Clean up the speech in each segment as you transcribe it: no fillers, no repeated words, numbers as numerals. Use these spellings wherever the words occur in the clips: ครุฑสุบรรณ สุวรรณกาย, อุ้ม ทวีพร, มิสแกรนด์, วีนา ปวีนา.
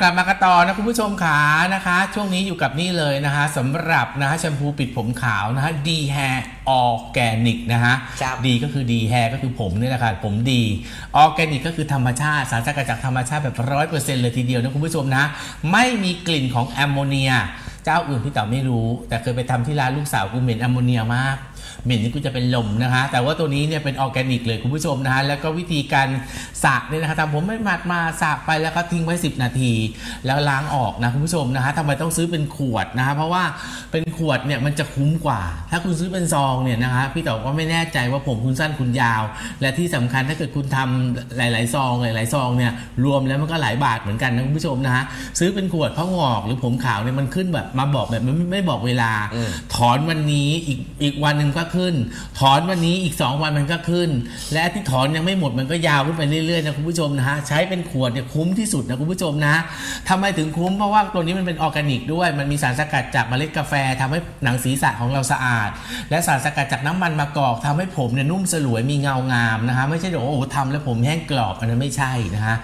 กลับมากันต่อนะคุณผู้ชมขานะคะช่วงนี้อยู่กับนี่เลยนะคะสำหรับนะคะแชมพูปิดผมขาวนะคะดีแฮร์ออร์แกนิกนะคะดีก็คือดีแฮร์ก็คือผมเนี่ยแหละค่ะผมดีออร์แกนิกก็คือธรรมชาติสารสกัดจากธรรมชาติแบบ 100% เลยทีเดียวนะคุณผู้ชมนะไม่มีกลิ่นของแอมโมเนียเจ้าอื่นพี่เต๋อไม่รู้แต่เคยไปทำที่ร้านลูกสาวกูเหม็นแอมโมเนียมากเหม็นนี่กูจะเป็นลมนะคะแต่ว่าตัวนี้เนี่ยเป็นออร์แกนิกเลยคุณผู้ชมนะคะแล้วก็วิธีการสระเนี่ยนะคะทำผมไม่หมัดมาสระไปแล้วก็ทิ้งไว้10นาทีแล้วล้างออกนะคุณผู้ชมนะคะทำไมต้องซื้อเป็นขวดนะคะเพราะว่าเป็นขวดเนี่ยมันจะคุ้มกว่าถ้าคุณซื้อเป็นซองเนี่ยนะคะพี่เต๋อก็ไม่แน่ใจว่าผมคุณสั้นคุณยาวและที่สำคัญถ้าเกิดคุณทำหลายๆซองเนี่ยรวมแล้วมันก็หลายบาทเหมือนกันนะคุณผู้ชมนะคะซื้อเป็นขวดเพราะงอกหรือผมขาวเนี่ยมันขึ้นแบบมาบอกแบบไม่บอกเวลาถอนวันนี้อีกวันหนึ่งก็ขึ้นถอนวันนี้อีก2วันมันก็ขึ้นและที่ถอนยังไม่หมดมันก็ยาวขึ้นไปเรื่อยๆนะคุณผู้ชมนะฮะใช้เป็นขวดเนี่ยคุ้มที่สุดนะคุณผู้ชมนะทำไมถึงคุ้มเพราะว่าตัวนี้มันเป็นออร์แกนิกด้วยมันมีสารสกัดจากเมล็ดกาแฟทำให้หนังศีรษะของเราสะอาดและสารสกัดจากน้ำมันมะกอกทำให้ผมเนี่ยนุ่มสลวยมีเงางามนะคะไม่ใช่โอ้โหทำแล้วผมแห้งกรอบอันนั้นไม่ใช่นะฮะ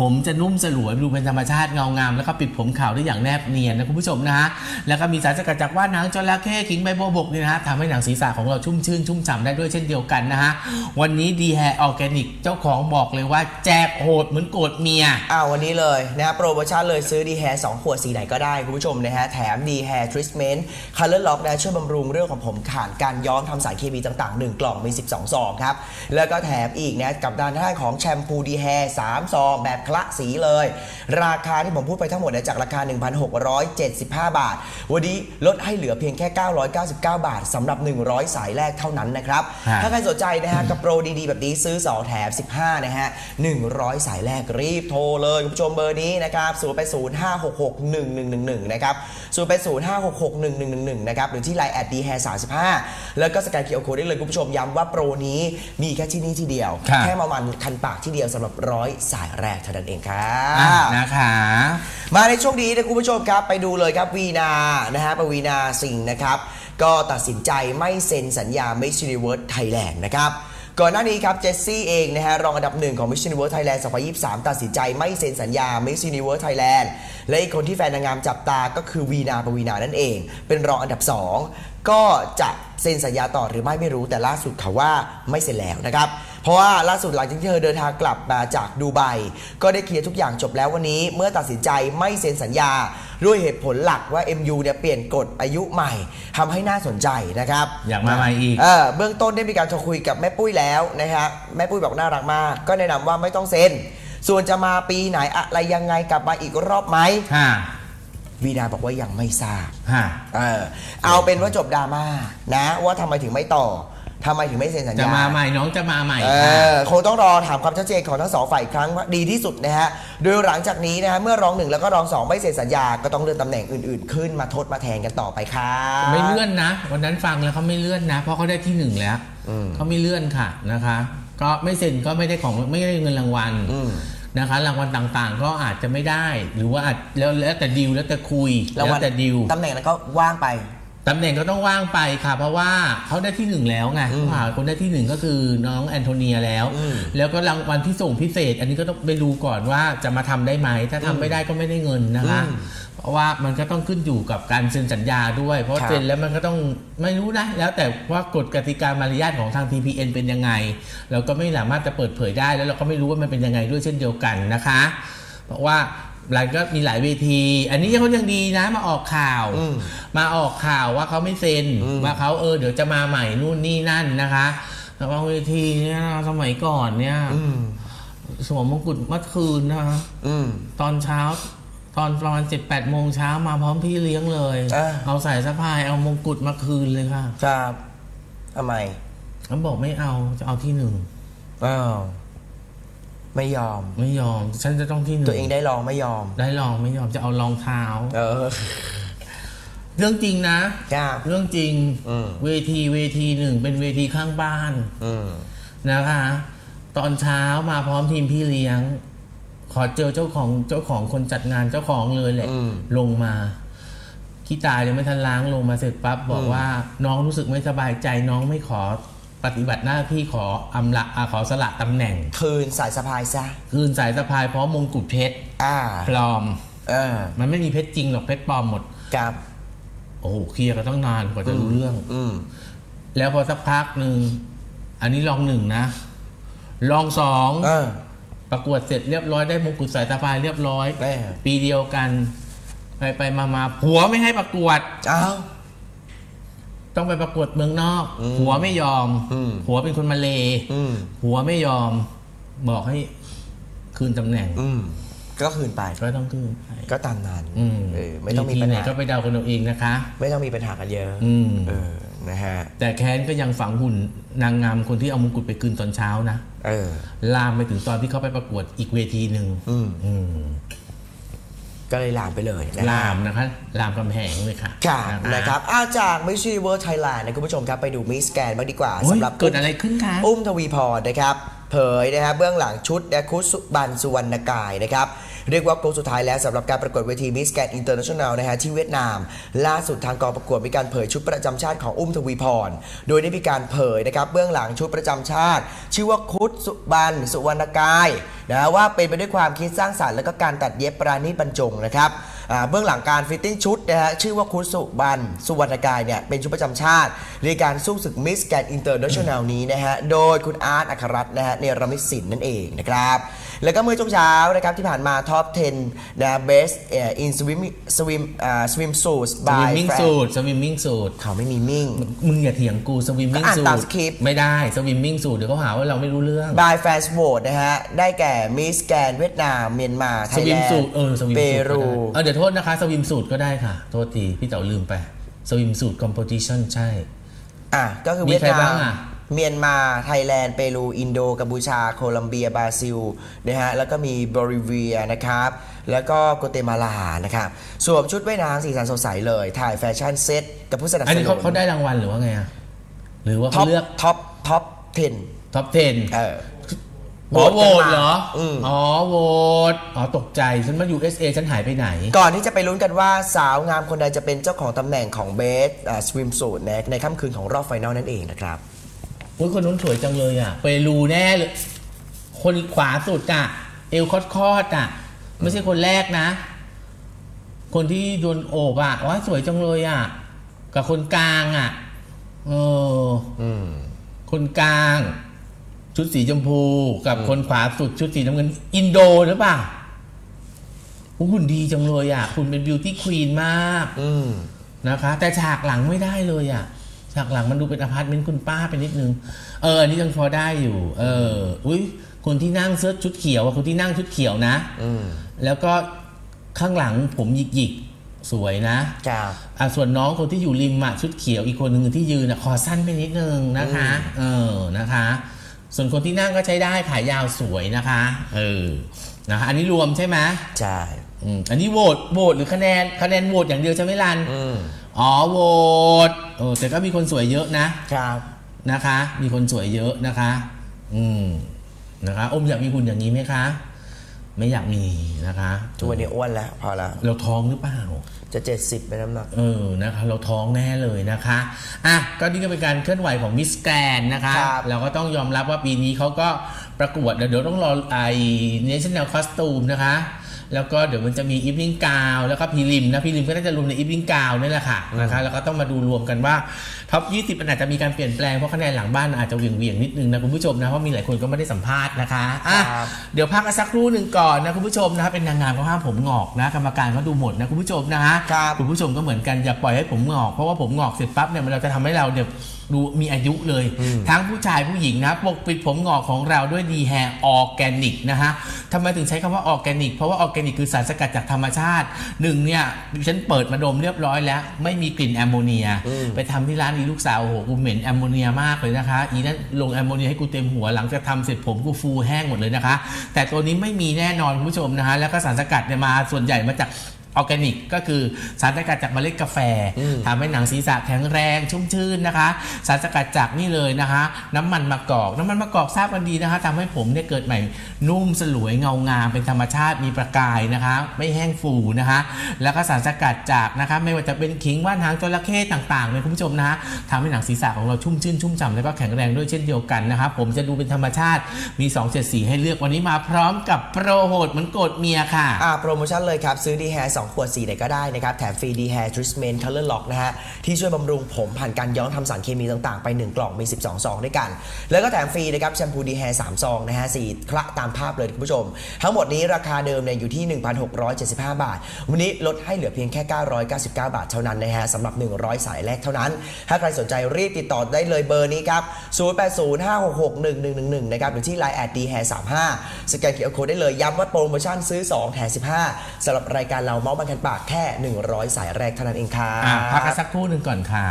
ผมจะนุ่มสลวยดูเป็นธรรมชาติเงางามแล้วก็ปิดผมขาวได้อย่างแนบเนียนนะคุณผู้ชมนะฮะแล้วก็มีสารสกัดจากว่านหางจระเข้ขิงใบบัวบกเนี่ยนะฮะทำให้หนังศีรษะของเราชุ่มชื่นชุ่มฉ่ำได้ด้วยเช่นเดียวกันนะฮะวันนี้ดีแฮร์ออร์แกนิกเจ้าของบอกเลยว่าแจกโหดเหมือนโกรธเมียวันนี้เลยนะครับโปรโมชั่นเลยซื้อดีแฮร์2ขวดสีไหนก็ได้คุณผู้ชมนะฮะแถมดีแฮร์ทรีทเมนต์คัลเลอร์ล็อกนะช่วยบำรุงเรื่องของผมขาดการย้อมทำสารเคมีต่างๆ1กล่องมี12ซองครับแล้วก็แถมอีกนะกับด้านท้ายของแชมพูดีแฮร์3ซองแบบคละสีเลยราคาที่ผมพูดไปทั้งหมดจากราคา 1,675 บาทวันนี้ลดให้เหลือเพียงแค่999 บาทสำหรับ100สายแรกเท่านั้นนะครับถ้าใครสนใจนะฮะกับโปรดีๆแบบนี้ซื้อ2แถม15นะฮะ100สายแรกรีบโทรเลยคุณผู้ชมเบอร์นี้นะครับ08056611111นะครับ08056611111นะครับหรือที่ LINE @dhair35แล้วก็สแกน QR Code ได้เลยคุณผู้ชมย้ำว่าโปรนี้มีแค่ที่นี่ที่เดียวแค่ประมาณคันปากที่เดียวสำหรับ100สายแรกเท่านั้นเองครับนะคะมาในช่วงนี้นะคุณผู้ชมครับไปดูเลยครับวีนานะฮะปวีณาสิงห์นะครับก็ตัดสินใจไม่เซ็นสัญญา Miss Universe Thailand นะครับก่อนหน้านี้ครับเจสซี่เองนะฮะรองอันดับ1ของ Miss Universe Thailand 2023ตัดสินใจไม่เซ็นสัญญา Miss Universe Thailand และอีกคนที่แฟนนางงามจับตาก็คือวีนาปวีณานั่นเองเป็นรองอันดับ2ก็จะเซ็นสัญญาต่อหรือไม่รู้แต่ล่าสุดเขาว่าไม่เซ็นแล้วนะครับเพราะว่าล่าสุดหลังจากที่เธอเดินทางกลับมาจากดูไบก็ได้เคลียร์ทุกอย่างจบแล้ววันนี้เมื่อตัดสินใจไม่เซ็นสัญญาด้วยเหตุผลหลักว่า MU เนี่ยเปลี่ยนกฎอายุใหม่ทำให้น่าสนใจนะครับอยากมาใหม่อีกเบื้องต้นได้มีการโทรคุยกับแม่ปุ้ยแล้วนะครับแม่ปุ้ยบอกน่ารักมากก็แนะนำว่าไม่ต้องเซ็นส่วนจะมาปีไหนอะไรยังไงกลับมาอีกรอบไหมวีนาบอกว่ายังไม่ทราบเอาเป็นว่าจบดราม่านะว่าทำไมถึงไม่ต่อทำไมถึงไม่เซ็นสัญญาจะมาใหม่น้องจะมาใหม่คงต้องรอถามความชัดเจนของทั้งสองฝ่ายครั้งดีที่สุดนะฮะโดยหลังจากนี้นะฮะเมื่อรอง1แล้วก็รอง2ไม่เซ็นสัญญาก็ต้องเลื่อนตำแหน่งอื่นๆขึ้นมาทดมาแทนกันต่อไปครับไม่เลื่อนนะวันนั้นฟังแล้วเขาไม่เลื่อนนะเพราะเขาได้ที่1แล้วเขาไม่เลื่อนค่ะนะคะก็ไม่เซ็นก็ไม่ได้ของไม่ได้เงินรางวัลนะคะรางวัลต่างๆก็อาจจะไม่ได้หรือว่าอาจแล้วแต่ดีลแล้วแต่คุยแล้วแต่ดีลตำแหน่งแล้วก็ว่างไปตำแหน่งก็ต้องว่างไปค่ะเพราะว่าเขาได้ที่1แล้วไงคนได้ที่1ก็คือน้องแอนโทเนียแล้วแล้วก็รางวัลที่ส่งพิเศษอันนี้ก็ต้องไปดูก่อนว่าจะมาทำได้ไหมถ้าทำไม่ได้ก็ไม่ได้เงินนะคะเพราะว่ามันก็ต้องขึ้นอยู่กับการเซ็นสัญญาด้วยเพราะเซ็นแล้วมันก็ต้องไม่รู้นะแล้วแต่ว่ากฎกติกามารยาทของทาง TPN เป็นยังไงเราก็ไม่สามารถจะเปิดเผยได้แล้วเราก็ไม่รู้ว่ามันเป็นยังไงด้วยเช่นเดียวกันนะคะเพราะว่าหลายก็มีหลายเวทีอันนี้เขายังดีนะมาออกข่าวว่าเขาไม่เซ็นว่าเขาเดี๋ยวจะมาใหม่นู่นนี่นั่นนะคะแต่ว่าเวทีเนี่ยสมัยก่อนเนี่ยสวมมงกุฎเมื่อคืนนะคะตอนเช้าตอนประมาณ 7-8 โมงเช้ามาพร้อมพี่เลี้ยงเลยเอาสายสะพายเอามงกุฎมาคืนเลยค่ะครับทำไมเขาบอกไม่เอาจะเอาที่1ไม่ยอมฉันจะต้องที่1ตัวเองได้ลองไม่ยอมจะเอารองเท้าเรื่องจริงนะเรื่องจริงเวทีหนึ่งเป็นเวทีข้างบ้านนะคะตอนเช้ามาพร้อมทีมพี่เลี้ยงขอเจอเจ้าของคนจัดงานเจ้าของเลยแหละลงมาขี้ตายเลยไม่ทันล้างลงมาเสร็จปั๊บบอกว่าน้องรู้สึกไม่สบายใจน้องไม่ขอ ปฏิบัติหน้าที่ขออำละขอสละตำแหน่งคืนสายสะพายซะคืนสายสะพายเพราะมงกุฎเพชรปลอมมันไม่มีเพชรจริงหรอกเพชรปลอมหมดครับโอ้โหเคลียร์ก็ต้องนานกว่าจะรู้เรื่องแล้วพอสักพักหนึ่งอันนี้รองหนึ่งนะรองสองประกวดเสร็จเรียบร้อยได้มงกุฎสายสะพายเรียบร้อยปีเดียวกันไปมาผัวไม่ให้ประกวดต้องไปประกวดเมืองนอกผัวไม่ยอมผัวเป็นคนมาเลย์ผัวไม่ยอมบอกให้คืนตำแหน่งก็คืนไปก็ต้องคืนไปก็ตามนั้นไม่ต้องมีปัญหาก็ไปเดาคนเอาเองนะคะไม่ต้องมีปัญหากันเยอะนะฮะแต่แค้นก็ยังฝังหุ่นนางงามคนที่เอามงกุฎไปคืนตอนเช้านะลามไปถึงตอนที่เขาไปประกวดอีกเวทีหนึ่งก็เลยลามไปเลยลามนะคะลามกำแพงเลยค่ะนะครับจากมิสซีเวิลด์ไทยแลนด์นะคุณผู้ชมครับไปดูมิสแกรนด์บ้างดีกว่าสำหรับเกิดอะไรขึ้นคะอุ้มทวีพรนะครับเผยนะครับเบื้องหลังชุดและคุสุบันสุวรรณกายนะครับเรียกว่าโค้งสุดท้ายแล้วสำหรับการประกวดเวทีมิสแกรนด์อินเตอร์เนชั่นแนลนะฮะที่เวียดนามล่าสุดทางกองประกวดมีการเผยชุดประจำชาติของอุ้มทวีพรโดยได้มีการเผยนะครับเบื้องหลังชุดประจำชาติชื่อว่าคุสุบันสุวรรณกายนะว่าเป็นไปด้วยความคิดสร้างสรรค์และก็การตัดเย็บปราณีตบรรจงนะครับเบื้องหลังการฟิตติ้งชุดนะฮะชื่อว่าคุสุบันสุวรรณกายเนี่ยเป็นชุดประจำชาติในการสู้ศึกมิสแกรนด์อินเตอร์เนชั่นแนลนี้นะฮะโดยคุณอาร์ตอัครรัตน์นะฮะเนรมิตศิลป์นั่นเองนะครับแล้วก็เมื่อช่วงเช้านะครับที่ผ่านมาท็อป 10 นะเบสอินสวิมสูทบายสวิมมิ่งสูทเขาไม่มีมิ่งมึงอย่าเถียงกูสวิมมิ่งสูทไม่ได้สวิมมิ่งสูทเดี๋ยวเขาหาว่าเราไม่รู้เรื่องบายแฟนโหวตนะฮะได้แก่มิสแกรนด์เวียดนามเมียนมาไทยแลนด์เปรูเดี๋ยวโทษนะคะสวิมสูทก็ได้ค่ะโทษทีพี่เต๋อลืมไปสวิมสูทคอมโพซิชั่นใช่ก็คือเวียดนามเมียนมาไทยแลนด์เปรูอินโดกัมพูชาโคลัมเบียบราซิลนะฮะแล้วก็มีโบลิเวียนะครับแล้วก็กัวเตมาลานะครับสวมชุดว่ายน้ำสีสันสดใสเลยถ่ายแฟชั่นเซ็ตกับผู้สนับสนุนอันนี้เขาได้รางวัลหรือว่าไงอ่ะหรือว่าเขาเลือกท็อป 10โหวตเหรออ๋อโหวตอ๋อตกใจฉันมา USA ฉันหายไปไหนก่อนที่จะไปลุ้นกันว่าสาวงามคนใดจะเป็นเจ้าของตำแหน่งของเบสสวิมสูทในค่ำคืนของรอบไฟนอลนั่นเองนะครับคนนู้นสวยจังเลยอ่ะเปรูแน่เลยคนขวาสุดอ่ะเอวคอดอ่ะไม่ใช่คนแรกนะคนที่โดนโอบอ่ะว่าสวยจังเลยอ่ะกับคนกลางอ่ะคนกลางชุดสีชมพูกับคนขวาสุดชุดสีน้ำเงินอินโดหรือเปล่าคุณดีจังเลยอ่ะคุณเป็นบิวตี้ควีนมากนะคะแต่ฉากหลังไม่ได้เลยอ่ะฉากหลังมันดูเป็นอพาร์ตเมนต์คุณป้าไปนิดนึงอันนี้ยังพอได้อยู่อุ้ยคนที่นั่งเสื้อชุดเขียวคนที่นั่งชุดเขียวนะแล้วก็ข้างหลังผมหยิกสวยนะส่วนน้องคนที่อยู่ริมชุดเขียวอีกคนหนึ่งที่ยืนคอสั้นไปนิดนึงนะคะนะคะส่วนคนที่นั่งก็ใช้ได้ขายาวสวยนะคะนะคะอันนี้รวมใช่ไหมใช่อันนี้โหวตหรือคะแนนโหวตอย่างเดียวใช่ไหมลันอ๋อโหวตแต่ก็มีคนสวยเยอะนะครับนะคะมีคนสวยเยอะนะคะนะคะอมอยากมีคุณอย่างนี้ไหมคะไม่อยากมีนะคะทุกวันนี้อ้วนแล้วพอละเราท้องหรือเปล่าจะ70ไปน้ำหนักนะคะเราท้องแน่เลยนะคะก็นี่ก็เป็นการเคลื่อนไหวของมิสแกรนด์นะคะเราก็ต้องยอมรับว่าปีนี้เขาก็ประกวดเดี๋ยวต้องรอไอเนชั่นแนลคอสตูมนะคะแล้วก็เดี๋ยวมันจะมีอีฟนิ่งกาวแล้วก็พีริมนะพีริมก็น่าจะรวมในอีฟนิ่งกาวนี่แหละค่ะนะคะแล้วก็ต้องมาดูรวมกันว่าท็อป20มันอาจจะมีการเปลี่ยนแปลงเพราะคะแนนหลังบ้านอาจจะเวียงนิดนึงนะคุณผู้ชมนะเพราะมีหลายคนก็ไม่ได้สัมภาษณ์นะคะเดี๋ยวพักสักครู่หนึ่งก่อนนะคุณผู้ชมนะเป็นนางงามเขาห้ามผมงอกนะกรรมการเขาดูหมดนะคุณผู้ชมนะคุณผู้ชมก็เหมือนกันอย่าปล่อยให้ผมงอกเพราะว่าผมงอกเสร็จปั๊บเนี่ยมันจะทำให้เราเดี๋ยวดูมีอายุเลยทั้งผู้ชายผู้หญิงนะปกปิดผมงอกของเราด้วยดีแฮร์ออร์แกนิกนะฮะทำไมถึงใช้คำว่าออร์แกนิกเพราะว่าออร์แกนิกคือสารสกัดจากธรรมชาติหนึ่งเนี่ยฉันเปิดมาดมเรียบร้อยแล้วไม่มีกลิ่นแอมโมเนียไปทำที่ร้านอีลูกสาวโอ้โหกูเหม็นแอมโมเนียมากเลยนะคะอีนั้นลงแอมโมเนียให้กูเต็มหัวหลังจากทำเสร็จผมกูฟูแห้งหมดเลยนะคะแต่ตัวนี้ไม่มีแน่นอนคุณผู้ชมนะคะแล้วก็สารสกัดเนี่ยมาส่วนใหญ่มาจาก ออร์แกนิกก็คือสารสกัดจากเมล็ดกาแฟทำให้หนังศีรษะแข็งแรงชุ่มชื่นนะคะสารสกัดจากนี่เลยนะคะน้ำมันมะกอกทราบกันดีนะคะทำให้ผมเนี่ยเกิดใหม่นุ่มสลวยเงางามเป็นธรรมชาติมีประกายนะคะไม่แห้งฟูนะคะแล้วก็สารสกัดจากนะคะไม่ว่าจะเป็นขิงว่านหางจระเข้ต่างๆเนี่ยคุณผู้ชมนะคะทำให้หนังศีรษะของเราชุ่มชื่นชุ่มฉ่ำและก็แข็งแรงด้วยเช่นเดียวกันนะคะผมจะดูเป็นธรรมชาติมี2 7 สีให้เลือกวันนี้มาพร้อมกับโปรโหดเหมือนโกรธเมียค่ะโปรโมชั่นเลยครับซื้อดีแฮร์2 ขวดสีไหนก็ได้นะครับแถมฟรีดีแฮร์ทรีทเมนต์คัลเลอร์ล็อกนะฮะที่ช่วยบำรุงผมผ่านการย้อมทำสารเคมีต่างๆไป1กล่องมี12ซองด้วยกันแล้วก็แถมฟรีนะครับแชมพูดีแฮร์3 ซองนะฮะ4 คละตามภาพเลยคุณผู้ชมทั้งหมดนี้ราคาเดิมเนี่ยอยู่ที่ 1,675 บาทวันนี้ลดให้เหลือเพียงแค่999 บาทเท่านั้นนะฮะสำหรับ100สายแรกเท่านั้นถ้าใครสนใจรีบติดต่อได้เลยเบอร์นี้ครับ0805661111นะครับหรือที่ Line @dhair35 สแกน QR Code ได้เลยย้ำว่าโปรโมชั่นซื้อ2แถม15สำหรับรายการเราเมาส์บันกันปากแค่100สายแรกเท่านั้นเองครับพักกันสักครู่หนึ่งก่อนค่ะ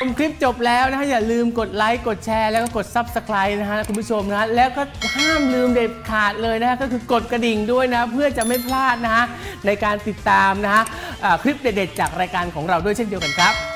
ผมคลิปจบแล้วนะฮะอย่าลืมกดไลค์กดแชร์แล้วก็กด Subscribe นะฮะคุณผู้ชมนะแล้วก็ห้ามลืมเด็ดขาดเลยนะก็คือกดกระดิ่งด้วยนะเพื่อจะไม่พลาดนะฮะในการติดตามนะฮะคลิปเด็ดๆจากรายการของเราด้วยเช่นเดียวกันครับ